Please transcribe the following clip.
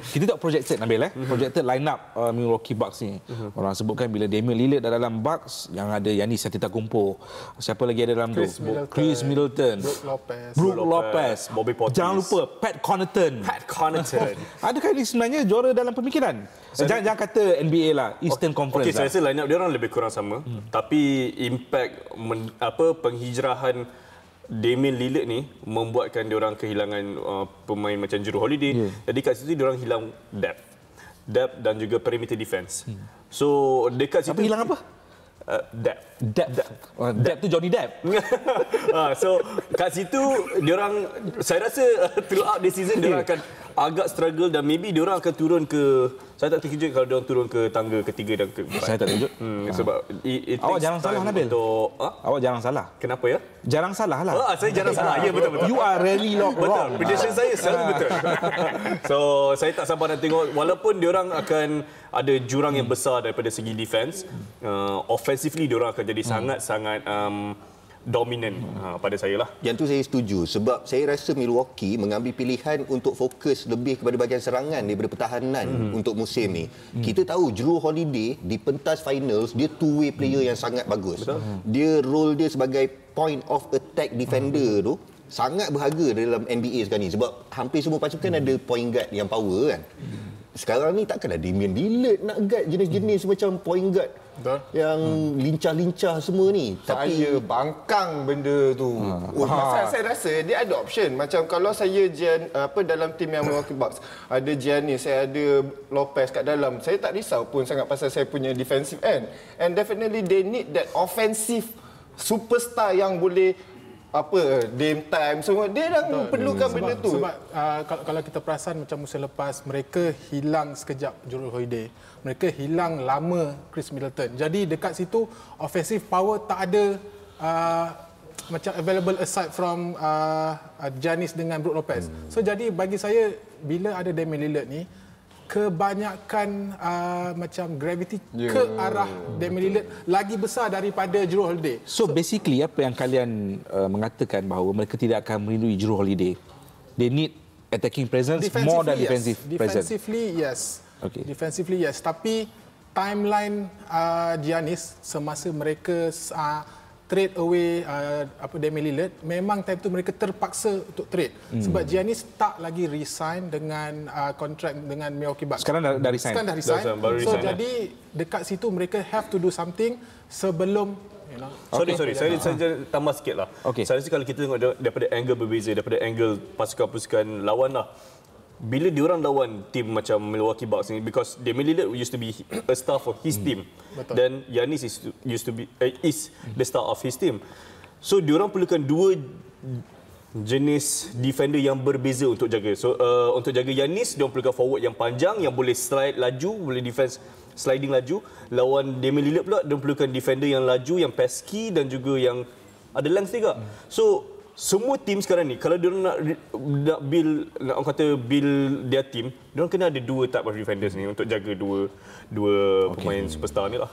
Kita tak projected, Nabil. Projected lineup Milwaukee Bucks ni. Orang sebutkan bila Damian Lillard dah dalam Bucks, yang ada Giannis Antetokounmpo. Siapa lagi ada dalam tu? Chris Middleton. Brook Lopez. Bobby Portis. Jangan lupa Pat Connaughton. Adakah ini sebenarnya juara dalam pemikiran? Jangan kata NBA lah, Eastern Conference. Okey, saya rasa lineup dia orang lebih kurang sama, tapi impact penghijrahan Damian Lillard ni membuatkan diorang kehilangan pemain macam Jrue Holiday. Jadi kat situ diorang hilang depth dan juga perimeter defense. So dekat situ hilang apa? Depth tu Johnny Depp. So kat situ diorang, saya rasa throughout the season diorang akan agak struggle dan maybe diorang akan turun ke, saya tak terkejut kalau diorang turun ke tangga ketiga dan keempat. Saya tak terkejut. Sebab it takes time untuk... Awak jarang salah. Kenapa ya? Jarang salah lah. Saya jarang salah. Ya, betul-betul. You are really wrong. Betul. Prediction saya selalu betul. So, saya tak sabar nak tengok. Walaupun diorang akan ada jurang yang besar daripada segi defense, offensively diorang akan jadi sangat-sangat... dominan pada saya lah. Yang tu saya setuju sebab saya rasa Milwaukee mengambil pilihan untuk fokus lebih kepada bahagian serangan daripada pertahanan untuk musim ni. Kita tahu Jrue Holiday di pentas finals dia two way player yang sangat bagus. Dia role dia sebagai point of attack defender tu sangat berharga dalam NBA sekarang ni sebab hampir semua pasukan ada point guard yang power kan. Sekarang ni takkan ada Damian Lillard nak guard jenis-jenis macam point guard yang lincah-lincah semua ni. Saya bangkang benda tu. Saya rasa dia ada option. Macam kalau saya dalam tim yang Milwaukee Bucks ada Giannis, saya ada Lopez kat dalam. Saya tak risau pun sangat pasal saya punya defensive end. And definitely they need that offensive superstar yang boleh Dame time semua. Dia dah perlukan benda tu. Sebab kalau kita perasan macam musim lepas, mereka hilang sekejap Jrue Holiday. Mereka hilang lama Chris Middleton. Jadi dekat situ, offensive power tak ada macam available aside from Giannis dengan Brook Lopez. So jadi bagi saya, bila ada Damian Lillard ni, kebanyakan macam gravity ke arah Damian Lillard lagi besar daripada Jrue Holiday. So basically apa yang kalian mengatakan bahawa mereka tidak akan merindui Jrue Holiday. They need attacking presence more than defensive presence. Defensively yes. Tapi timeline Giannis semasa mereka trade away Damian Lillard, memang time tu mereka terpaksa untuk trade sebab Giannis tak lagi resign dengan kontrak dengan Milwaukee Bucks. Sekarang dah resign. So jadi dekat situ mereka have to do something sebelum Sorry, saya tambah sikit lah. Saya rasa kalau kita tengok daripada angle berbeza, daripada angle pasukan-pasukan lawan lah. Bila diorang lawan tim macam Milwaukee Bucks ni, because Damian Lillard used to be a star for his team. Dan Giannis is the star of his team. So diorang perlukan dua jenis defender yang berbeza untuk jaga. So untuk jaga Giannis, diorang perlukan forward yang panjang, yang boleh slide laju, boleh defense sliding laju. Lawan Damian Lillard pula, diorang perlukan defender yang laju, yang pesky dan juga yang ada length juga. So semua tim sekarang ni, kalau diorang nak build their team, diorang kena ada dua type of defenders ni untuk jaga dua pemain superstar ni lah.